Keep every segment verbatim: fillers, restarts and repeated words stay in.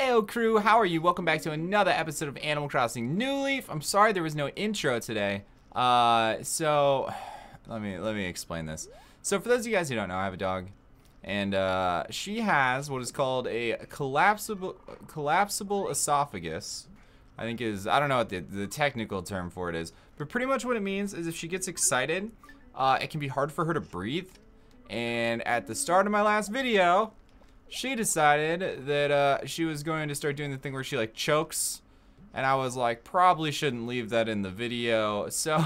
Ayo crew, how are you? Welcome back to another episode of Animal Crossing New Leaf. I'm sorry there was no intro today. Uh, so, let me, let me explain this. So for those of you guys who don't know, I have a dog. And uh, she has what is called a collapsible, collapsible esophagus. I think is, I don't know what the, the technical term for it is. But pretty much what it means is if she gets excited, uh, it can be hard for her to breathe. And at the start of my last video, she decided that uh, she was going to start doing the thing where she like chokes, and I was like, probably shouldn't leave that in the video. So,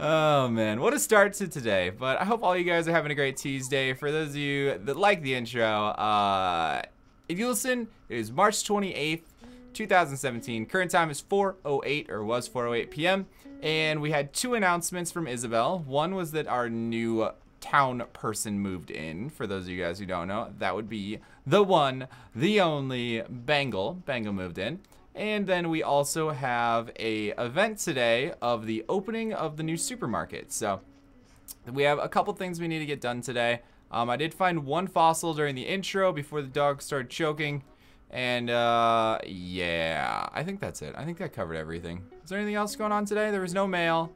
oh man, what a start to today. But I hope all you guys are having a great Tuesday. For those of you that like the intro, uh, if you listen, it is March twenty-eighth, two thousand seventeen. Current time is four oh eight, or was four oh eight p m And we had two announcements from Isabel. One was that our new town person moved in. For those of you guys who don't know, that would be the one, the only Bangle. Bangle moved in. And then we also have a event today of the opening of the new supermarket. So we have a couple things we need to get done today. Um, I did find one fossil during the intro before the dog started choking. And uh, yeah, I think that's it. I think that covered everything. Is there anything else going on today? There was no mail.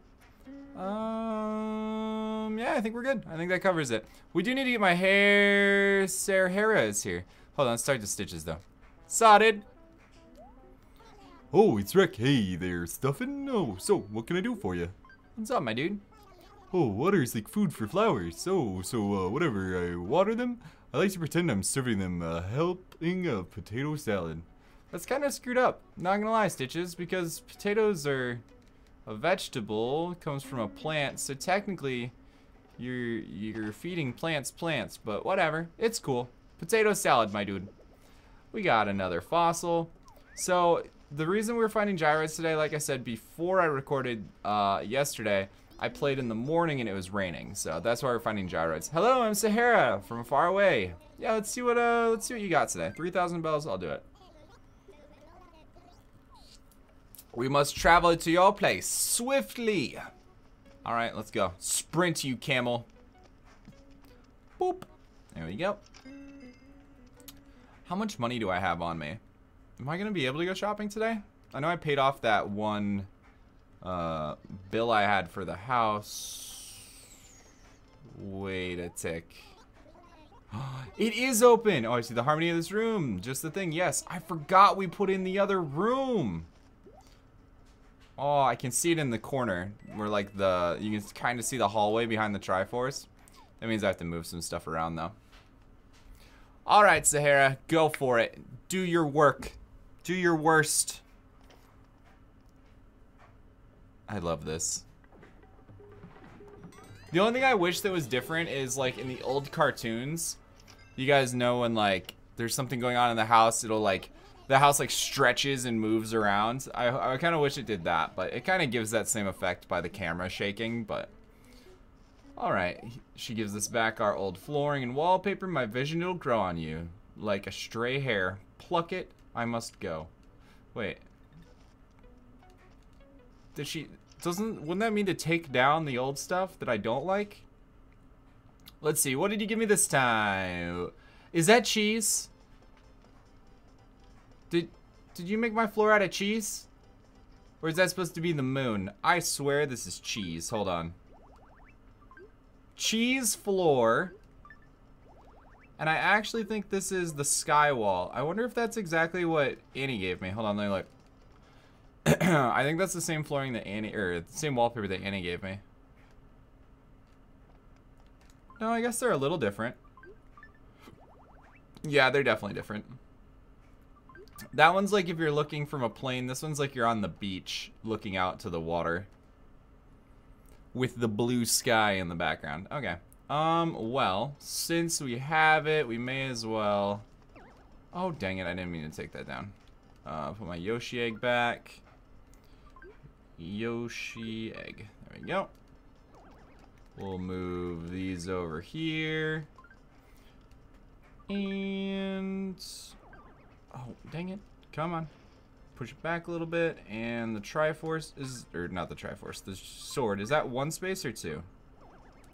Um, yeah, I think we're good. I think that covers it. We do need to get my hair. Sahara is here. Hold on, let's start the stitches though. Sodded. Oh, it's Rick. Hey there, stuffin'. Oh, so what can I do for you? What's up, my dude? Oh, water's like food for flowers. So, so uh, whatever, I water them. I like to pretend I'm serving them a helping of potato salad. That's kind of screwed up. Not gonna lie, Stitches, because potatoes are a vegetable, comes from a plant, so technically you're you're feeding plants plants, but whatever, it's cool. Potato salad, my dude. We got another fossil. So the reason we were finding gyros today, like I said before I recorded uh, yesterday, I played in the morning and it was raining, so that's why we're finding gyros. Hello, I'm Sahara from far away. Yeah, let's see what uh let's see what you got today. three thousand bells, I'll do it. We must travel to your place swiftly. All right, let's go. Sprint, you camel. Boop. There we go. How much money do I have on me? Am I gonna be able to go shopping today? I know I paid off that one uh, bill I had for the house. Wait a tick. It is open. Oh, I see the harmony of this room. Just the thing. Yes, I forgot we put in the other room. Oh, I can see it in the corner where like the, you can kind of see the hallway behind the Triforce. That means I have to move some stuff around though. All right, Sahara, go for it. Do your work. Do your worst. I love this. The only thing I wish that was different is like in the old cartoons, you guys know when like there's something going on in the house, it'll like, the house like stretches and moves around. I, I kind of wish it did that, but it kind of gives that same effect by the camera shaking, but. All right, she gives us back our old flooring and wallpaper. My vision will grow on you like a stray hair. Pluck it, I must go. Wait. Did she, doesn't, wouldn't that mean to take down the old stuff that I don't like? Let's see, what did you give me this time? Is that cheese? Did, did you make my floor out of cheese? Or is that supposed to be the moon? I swear this is cheese. Hold on. Cheese floor. And I actually think this is the sky wall. I wonder if that's exactly what Annie gave me. Hold on, let me look. I think that's the same flooring that Annie, or the same wallpaper that Annie gave me. No, I guess they're a little different. Yeah, they're definitely different. That one's like if you're looking from a plane. This one's like you're on the beach looking out to the water with the blue sky in the background. Okay. Um, well, since we have it, we may as well... Oh, dang it. I didn't mean to take that down. Uh, put my Yoshi egg back. Yoshi egg. There we go. We'll move these over here. And... Oh, dang it. Come on. Push it back a little bit. And the Triforce is... Or not the Triforce. The sword. Is that one space or two?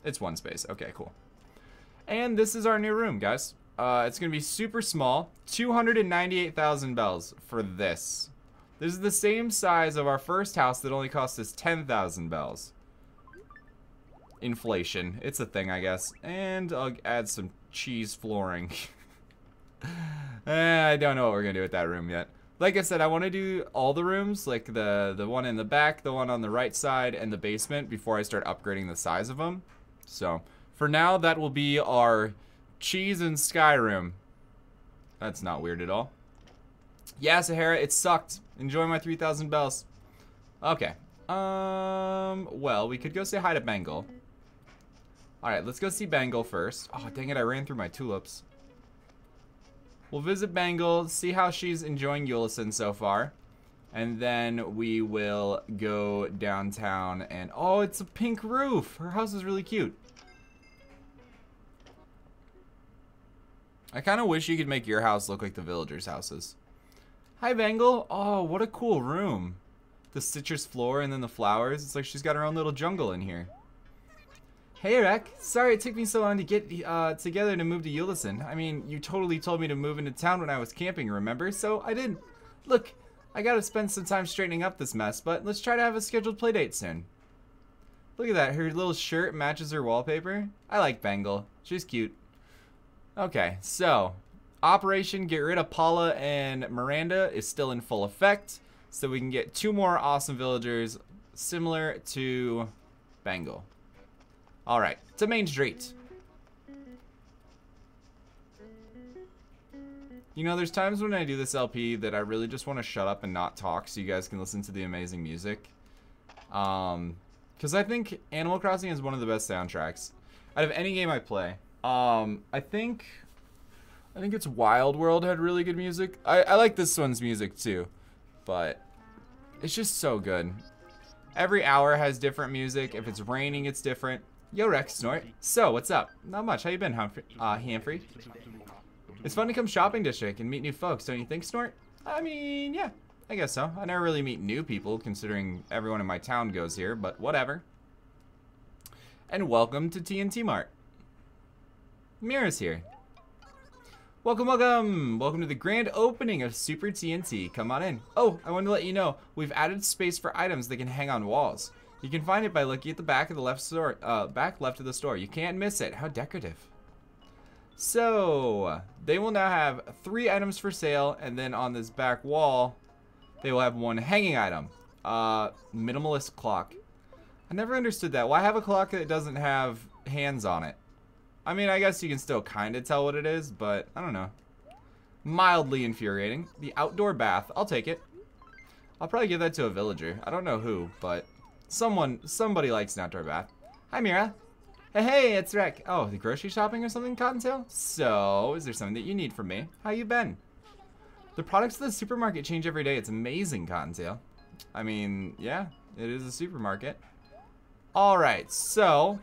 It's one space. Okay, cool. And this is our new room, guys. Uh, it's going to be super small. two hundred ninety-eight thousand bells for this. This is the same size of our first house that only cost us ten thousand bells. Inflation. It's a thing, I guess. And I'll add some cheese flooring. I don't know what we're going to do with that room yet. Like I said, I want to do all the rooms, like the, the one in the back, the one on the right side, and the basement before I start upgrading the size of them. So, for now, that will be our cheese and sky room. That's not weird at all. Yeah, Sahara, it sucked. Enjoy my three thousand bells. Okay. Um, well, we could go say hi to Bangle. Alright, let's go see Bangle first. Oh, dang it, I ran through my tulips. We'll visit Bangle, see how she's enjoying Yullison so far. And then we will go downtown and... Oh, it's a pink roof! Her house is really cute. I kind of wish you could make your house look like the villagers' houses. Hi, Bangle! Oh, what a cool room. The citrus floor and then the flowers. It's like she's got her own little jungle in here. Hey, Rek. Sorry it took me so long to get uh, together to move to Yullison. I mean, you totally told me to move into town when I was camping, remember? So I didn't. Look, I gotta spend some time straightening up this mess, but let's try to have a scheduled playdate soon. Look at that. Her little shirt matches her wallpaper. I like Bangle. She's cute. Okay, so Operation Get Rid of Paula and Miranda is still in full effect, so we can get two more awesome villagers similar to Bangle. Alright, to Main Street. You know, there's times when I do this L P that I really just want to shut up and not talk so you guys can listen to the amazing music. Um, because I think Animal Crossing is one of the best soundtracks out of any game I play. Um, I think... I think it's Wild World had really good music. I, I like this one's music too, but it's just so good. Every hour has different music. If it's raining, it's different. Yo, Rex Snort. So, what's up? Not much. How you been, Humphrey? Uh, Humphrey? It's fun to come shopping district and meet new folks, don't you think, Snort? I mean, yeah, I guess so. I never really meet new people, considering everyone in my town goes here, but whatever. And welcome to T N T Mart. Mira's here. Welcome, welcome! Welcome to the grand opening of Super T N T. Come on in. Oh, I wanted to let you know, we've added space for items that can hang on walls. You can find it by looking at the back of the left store, uh, back left of the store. You can't miss it. How decorative. So, they will now have three items for sale, and then on this back wall, they will have one hanging item. Uh, minimalist clock. I never understood that. Why have a clock that doesn't have hands on it? I mean, I guess you can still kind of tell what it is, but I don't know. Mildly infuriating. The outdoor bath. I'll take it. I'll probably give that to a villager. I don't know who, but... Someone, somebody likes an outdoor bath. Hi, Mira. Hey, hey, it's Rek. Oh, the grocery shopping or something, Cottontail? So, is there something that you need from me? How you been? The products of the supermarket change every day. It's amazing, Cottontail. I mean, yeah, it is a supermarket. Alright, so...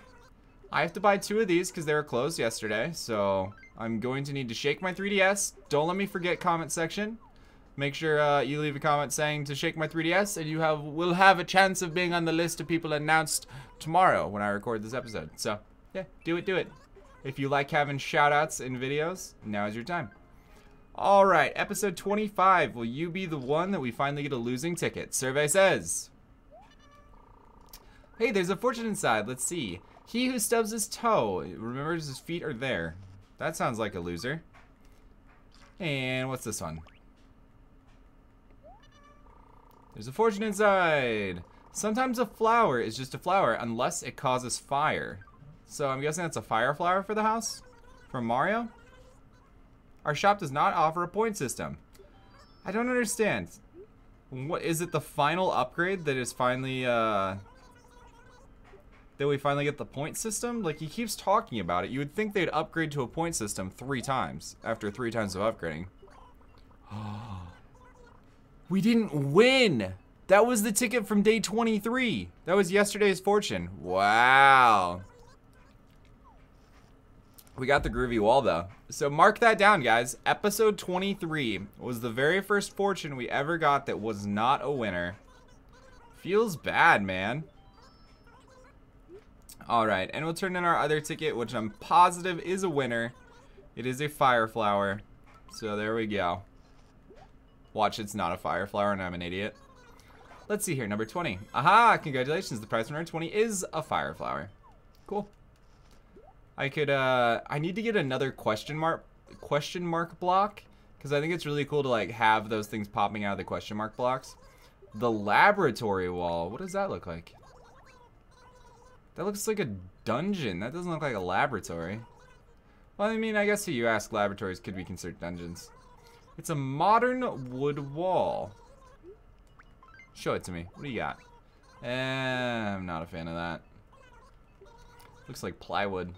I have to buy two of these because they were closed yesterday. So, I'm going to need to shake my three D S. Don't let me forget comment section. Make sure uh, you leave a comment saying to shake my three D S, and you have will have a chance of being on the list of people announced tomorrow when I record this episode. So, yeah, do it, do it. If you like having shoutouts in videos, now is your time. All right, episode twenty-five. Will you be the one that we finally get a losing ticket? Survey says. Hey, there's a fortune inside. Let's see. He who stubs his toe remembers his feet are there. That sounds like a loser. And what's this one? There's a fortune inside. Sometimes a flower is just a flower unless it causes fire. So I'm guessing that's a fire flower for the house? From Mario? Our shop does not offer a point system. I don't understand. What is it, the final upgrade that is finally, uh... that we finally get the point system? Like, he keeps talking about it. You would think they'd upgrade to a point system three times. After three times of upgrading. Oh... We didn't win! That was the ticket from day twenty-three! That was yesterday's fortune. Wow. We got the groovy wall, though. So mark that down, guys. Episode twenty-three was the very first fortune we ever got that was not a winner. Feels bad, man. Alright, and we'll turn in our other ticket, which I'm positive is a winner. It is a fire flower. So there we go. Watch, it's not a fire flower and I'm an idiot. Let's see here, number twenty. Aha, congratulations, the prize winner twenty is a fire flower. Cool. I could, uh, I need to get another question mark, question mark block, because I think it's really cool to like have those things popping out of the question mark blocks. The laboratory wall, what does that look like? That looks like a dungeon. That doesn't look like a laboratory. Well, I mean, I guess if you ask, laboratories could be considered dungeons. It's a modern wood wall. Show it to me. What do you got? Eh, I'm not a fan of that. Looks like plywood.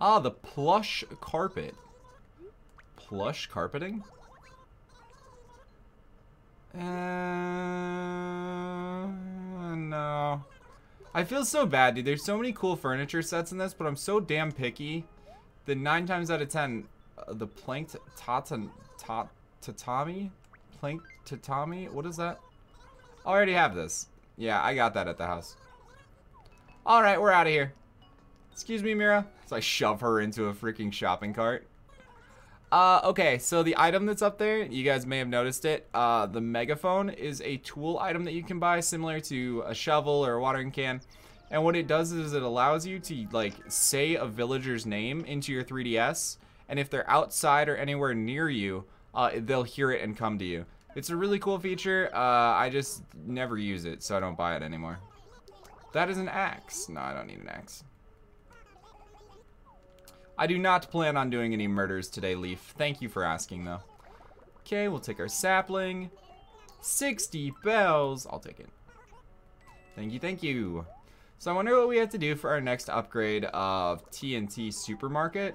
Ah, the plush carpet. Plush carpeting? Uh, no. I feel so bad, dude. There's so many cool furniture sets in this, but I'm so damn picky that nine times out of ten, uh, the planked tatan, ta, tatami? Plank tatami? What is that? I already have this. Yeah, I got that at the house. Alright, we're out of here. Excuse me, Mira. So I shove her into a freaking shopping cart. Uh, okay, so the item that's up there, you guys may have noticed it. Uh, the megaphone is a tool item that you can buy, similar to a shovel or a watering can. And what it does is it allows you to, like, say a villager's name into your three D S. And if they're outside or anywhere near you, Uh, they'll hear it and come to you. It's a really cool feature. Uh, I just never use it, so I don't buy it anymore. That is an axe. No, I don't need an axe. I do not plan on doing any murders today, Leaf. Thank you for asking, though. Okay, we'll take our sapling. sixty bells. I'll take it. Thank you, thank you. So I wonder what we have to do for our next upgrade of T N T Supermarket.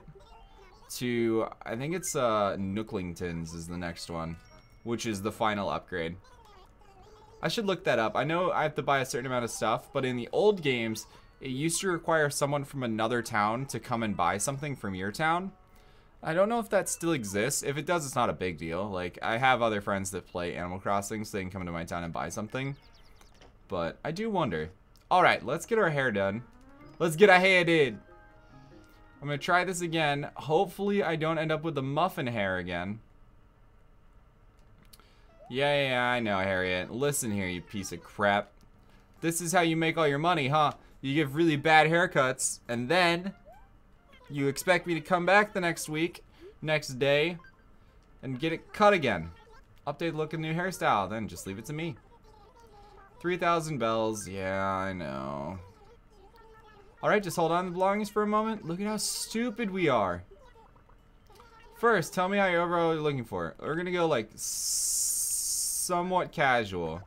To, I think it's uh, Nooklington's is the next one, which is the final upgrade. I should look that up. I know I have to buy a certain amount of stuff, but in the old games, it used to require someone from another town to come and buy something from your town. I don't know if that still exists. If it does, it's not a big deal. Like, I have other friends that play Animal Crossing, so they can come to my town and buy something. But I do wonder. Alright, let's get our hair done. Let's get our hair did. I'm going to try this again. Hopefully I don't end up with the muffin hair again. Yeah, yeah, yeah, I know, Harriet. Listen here, you piece of crap. This is how you make all your money, huh? You give really bad haircuts, and then you expect me to come back the next week, next day, and get it cut again. Update look and new hairstyle, then just leave it to me. three thousand bells. Yeah, I know. Alright, just hold on to the belongings for a moment. Look at how stupid we are. First, tell me how you're overall looking for. We're gonna go like somewhat casual.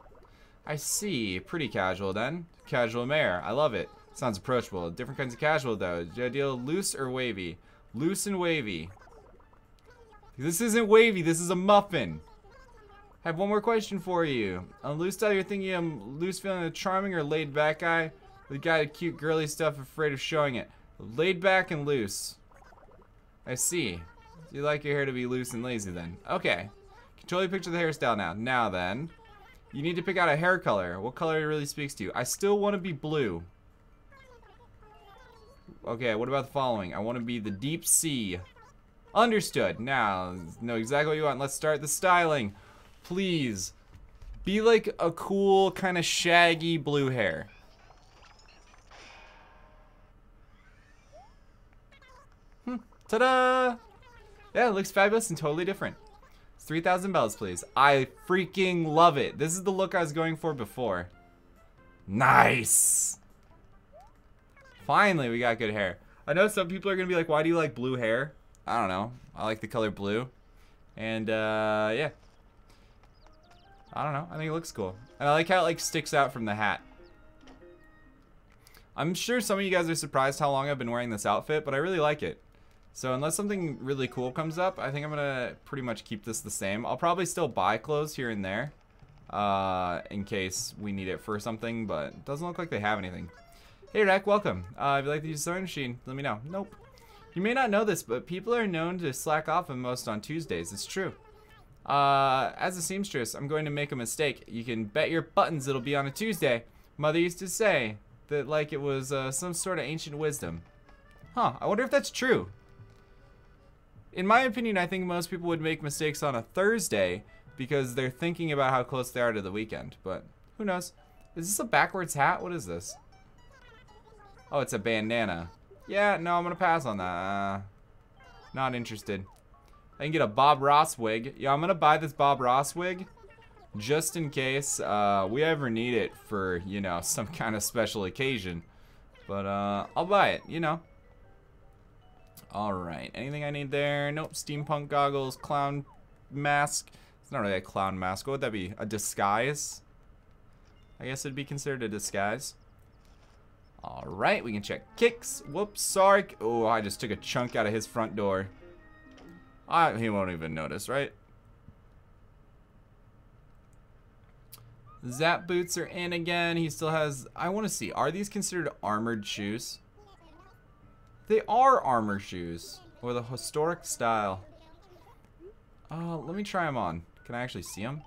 I see. Pretty casual then. Casual mare. I love it. Sounds approachable. Different kinds of casual though. Do I deal loose or wavy? Loose and wavy. This isn't wavy. This is a muffin. I have one more question for you. On loose style, you're thinking I'm loose feeling a charming or laid back guy? The guy with cute girly stuff afraid of showing it. Laid back and loose. I see. You like your hair to be loose and lazy then. Okay. Can totally picture the hairstyle now. Now then. You need to pick out a hair color. What color really speaks to you? I still want to be blue. Okay, what about the following? I want to be the deep sea. Understood. Now, know exactly what you want. Let's start the styling. Please. Be like a cool kind of shaggy blue hair. Ta-da! Yeah, it looks fabulous and totally different. It's three thousand bells, please. I freaking love it. This is the look I was going for before. Nice! Finally, we got good hair. I know some people are going to be like, why do you like blue hair? I don't know. I like the color blue. And, uh, yeah. I don't know. I think it looks cool. And I like how it, like, sticks out from the hat. I'm sure some of you guys are surprised how long I've been wearing this outfit, but I really like it. So unless something really cool comes up, I think I'm gonna pretty much keep this the same. I'll probably still buy clothes here and there, uh, in case we need it for something, but it doesn't look like they have anything. Hey Rack, welcome. Uh, if you'd like to use the sewing machine, let me know. Nope. You may not know this, but people are known to slack off the most on Tuesdays. It's true. Uh, as a seamstress, I'm going to make a mistake. You can bet your buttons it'll be on a Tuesday. Mother used to say that like it was uh, some sort of ancient wisdom. Huh, I wonder if that's true. In my opinion, I think most people would make mistakes on a Thursday because they're thinking about how close they are to the weekend, but who knows? Is this a backwards hat? What is this? Oh, it's a bandana. Yeah, no, I'm gonna pass on that. Uh, not interested. I can get a Bob Ross wig. Yeah, I'm gonna buy this Bob Ross wig just in case uh, we ever need it for, you know, some kind of special occasion. But uh, I'll buy it, you know. Alright, anything I need there? Nope, steampunk goggles, clown mask. It's not really a clown mask. What would that be? A disguise? I guess it'd be considered a disguise. Alright, we can check kicks. Whoops, sorry. Oh, I just took a chunk out of his front door. I, he won't even notice, right? Zap boots are in again. He still has... I want to see. Are these considered armored shoes? They are armor shoes. Or the historic style. Uh, let me try them on. Can I actually see them?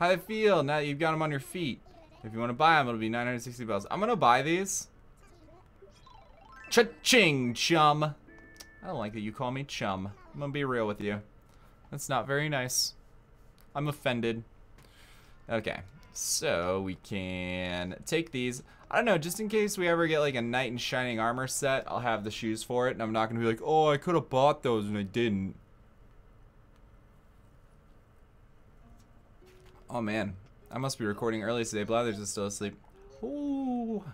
How they feel now that you've got them on your feet? If you want to buy them, it'll be nine hundred sixty bells. I'm going to buy these. Cha-ching, chum. I don't like that you call me chum. I'm going to be real with you. That's not very nice. I'm offended. Okay, so we can take these. I don't know, just in case we ever get like a knight in shining armor set, I'll have the shoes for it, and I'm not gonna be like, oh, I could have bought those and I didn't. Oh man, I must be recording early today. Blathers is still asleep. Ooh,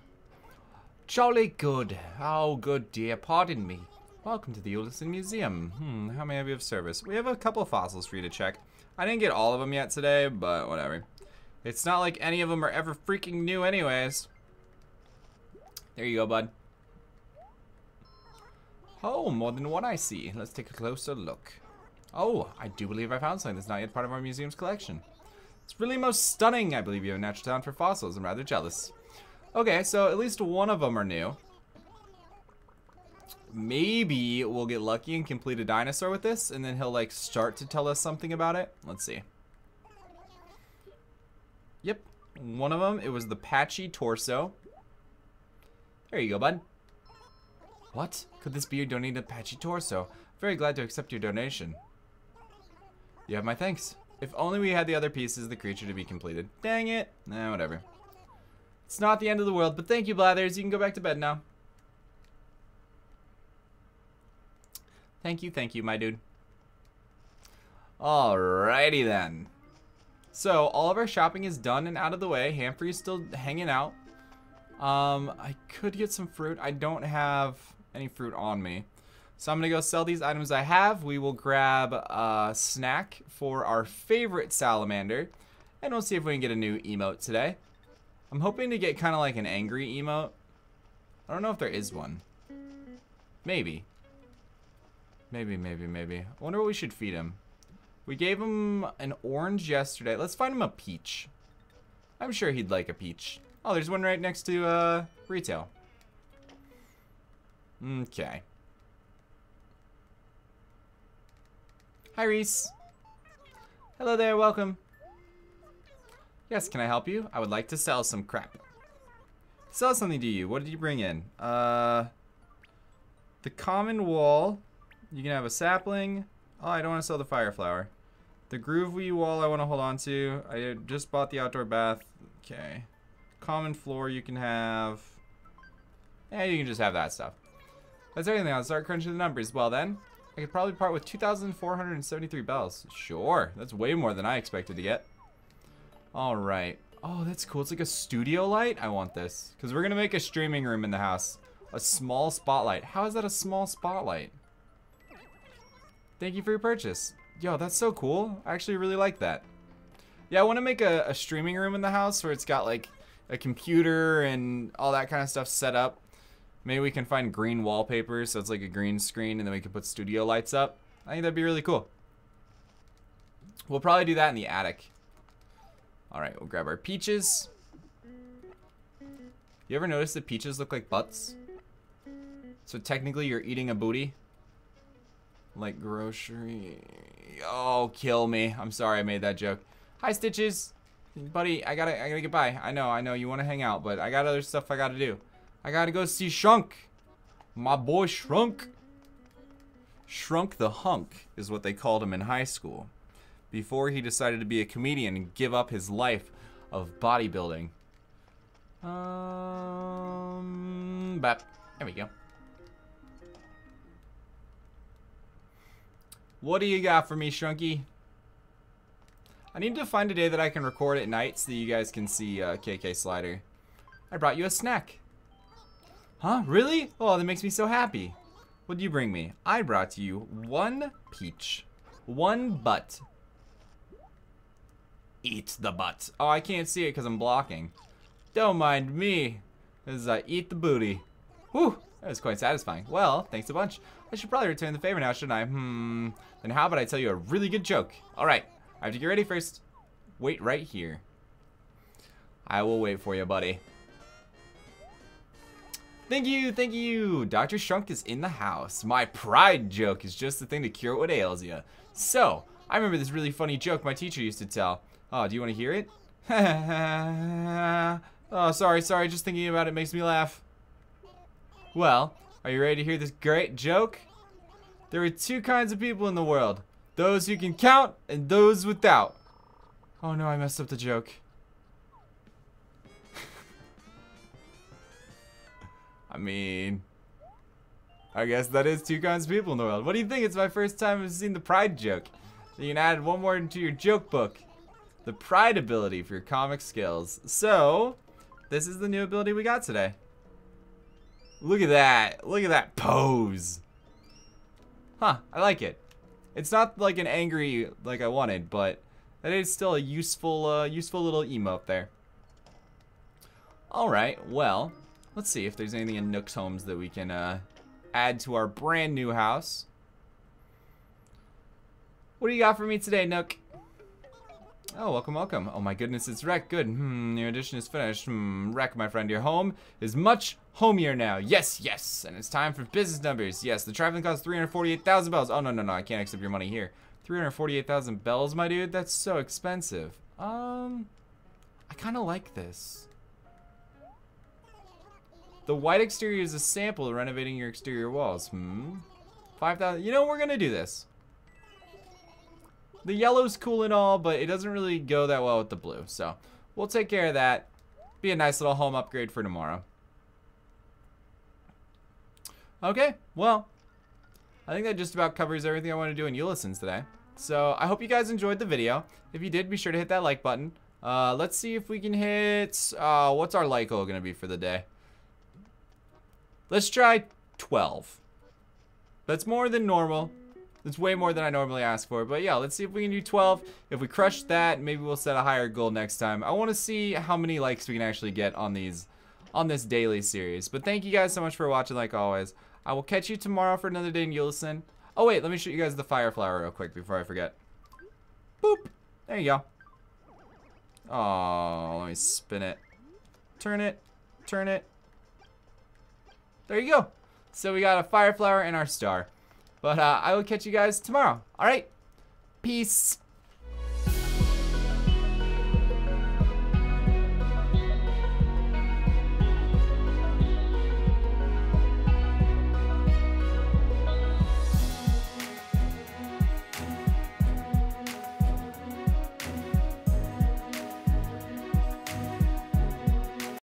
jolly good. Oh, good dear, pardon me. Welcome to the Yullison Museum. Hmm, how may I be of service? We have a couple of fossils for you to check. I didn't get all of them yet today, but whatever. It's not like any of them are ever freaking new anyways. There you go, bud. Oh, more than what I see. Let's take a closer look. Oh, I do believe I found something that's not yet part of our museum's collection. It's really most stunning. I believe you have a natural talent for fossils. I'm rather jealous. Okay, so at least one of them are new. Maybe we'll get lucky and complete a dinosaur with this, and then he'll like start to tell us something about it. Let's see. Yep, one of them, it was the patchy torso. There you go, bud. What? Could this be your donated patchy torso? Very glad to accept your donation. You have my thanks. If only we had the other pieces of the creature to be completed. Dang it. Nah, whatever. It's not the end of the world, but thank you, Blathers. You can go back to bed now. Thank you, thank you, my dude. Alrighty then. So, all of our shopping is done and out of the way. Hamfrey's still hanging out. Um, I could get some fruit. I don't have any fruit on me. So I'm going to go sell these items I have. We will grab a snack for our favorite salamander. And we'll see if we can get a new emote today. I'm hoping to get kind of like an angry emote. I don't know if there is one. Maybe. Maybe, maybe, maybe. I wonder what we should feed him. We gave him an orange yesterday. Let's find him a peach. I'm sure he'd like a peach. Oh, there's one right next to uh, retail. Okay. Hi, Reese. Hello there, welcome. Yes, can I help you? I would like to sell some crap. Sell something to you. What did you bring in? Uh, the common wall. You can have a sapling. Oh, I don't want to sell the fire flower. The groovy wall I want to hold on to. I just bought the outdoor bath. Okay. Common floor you can have. Yeah, you can just have that stuff. That's everything. I'll start crunching the numbers. Well then, I could probably part with two thousand four hundred seventy-three bells. Sure. That's way more than I expected to get. Alright. Oh, that's cool. It's like a studio light. I want this. Because we're going to make a streaming room in the house. A small spotlight. How is that a small spotlight? Thank you for your purchase. Yo, that's so cool. I actually really like that. Yeah, I want to make a, a streaming room in the house where it's got like a computer and all that kind of stuff set up. Maybe we can find green wallpaper so it's like a green screen and then we can put studio lights up. I think that'd be really cool. We'll probably do that in the attic. Alright, we'll grab our peaches. You ever notice that peaches look like butts? So technically you're eating a booty. Like grocery. Oh, kill me. I'm sorry I made that joke. Hi, Stitches. Buddy, I gotta I gotta get by. I know, I know you wanna hang out, but I got other stuff I gotta do. I gotta go see Shrunk. My boy Shrunk. Shrunk the Hunk is what they called him in high school, before he decided to be a comedian and give up his life of bodybuilding. Um, but there we go. What do you got for me, Shrunky? I need to find a day that I can record at night so that you guys can see uh, K K Slider. I brought you a snack. Huh? Really? Oh, that makes me so happy. What did you bring me? I brought you one peach. One butt. Eat the butt. Oh, I can't see it because I'm blocking. Don't mind me as I eat the booty. Whew, that was quite satisfying. Well, thanks a bunch. I should probably return the favor now, shouldn't I? Hmm. Then how about I tell you a really good joke? All right. I have to get ready first. Wait right here. I will wait for you, buddy. Thank you, thank you. Doctor Shrunk is in the house. My pride joke is just the thing to cure what ails you. So, I remember this really funny joke my teacher used to tell. Oh, do you want to hear it? Oh, sorry, sorry. Just thinking about it makes me laugh. Well, are you ready to hear this great joke? There are two kinds of people in the world. Those who can count and those without. Oh no, I messed up the joke. I mean, I guess that is two kinds of people in the world. What do you think? It's my first time I've seen the pride joke. So you can add one more into your joke book. The pride ability for your comic skills. So, this is the new ability we got today. Look at that. Look at that pose. Huh, I like it. It's not like an angry like I wanted, but that is still a useful, uh, useful little emote there. All right, well, let's see if there's anything in Nook's Homes that we can uh, add to our brand new house. What do you got for me today, Nook? Oh, welcome, welcome. Oh my goodness, it's wrecked. Good. Hmm, your edition is finished. Hmm, wreck, my friend. Your home is much homier now. Yes, yes. And it's time for business numbers. Yes, the traveling costs three hundred forty-eight thousand bells. Oh, no, no, no. I can't accept your money here. three hundred forty-eight thousand bells, my dude? That's so expensive. Um, I kind of like this. The white exterior is a sample of renovating your exterior walls. Hmm. five thousand. You know, we're going to do this. The yellow's cool and all, but it doesn't really go that well with the blue. So we'll take care of that. Be a nice little home upgrade for tomorrow. Okay. Well, I think that just about covers everything I want to do in Yullison today. So I hope you guys enjoyed the video. If you did, be sure to hit that like button. Uh, let's see if we can hit... Uh, what's our like goal going to be for the day? Let's try twelve. That's more than normal. That's way more than I normally ask for. But yeah, let's see if we can do twelve. If we crush that, maybe we'll set a higher goal next time. I want to see how many likes we can actually get on these, on this daily series. But thank you guys so much for watching, like always. I will catch you tomorrow for another day in Yullison. Oh wait, let me shoot you guys the fire flower real quick before I forget. Boop. There you go. Oh, let me spin it. Turn it. Turn it. There you go. So we got a fire flower and our star. But uh, I will catch you guys tomorrow. All right. Peace.